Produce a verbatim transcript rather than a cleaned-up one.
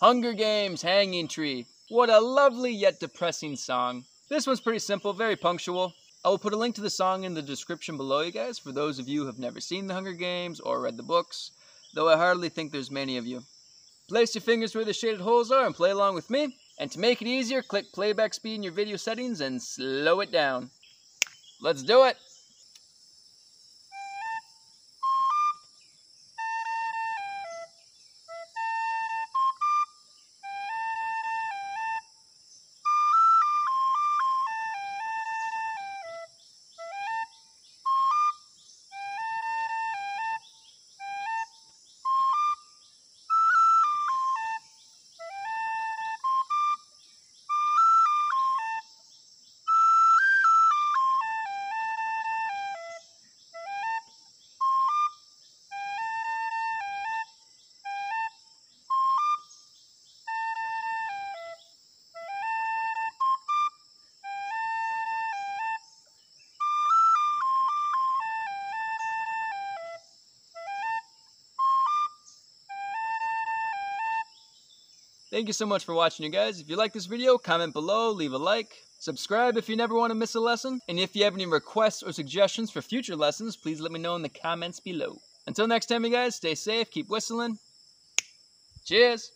Hunger Games, Hanging Tree. What a lovely yet depressing song. This one's pretty simple, very punctual. I will put a link to the song in the description below, you guys, for those of you who have never seen The Hunger Games or read the books, though I hardly think there's many of you. Place your fingers where the shaded holes are and play along with me. And to make it easier, click playback speed in your video settings and slow it down. Let's do it! Thank you so much for watching, you guys. If you like this video, comment below, leave a like, subscribe if you never want to miss a lesson, and if you have any requests or suggestions for future lessons, please let me know in the comments below. Until next time, you guys, stay safe, keep whistling. Cheers!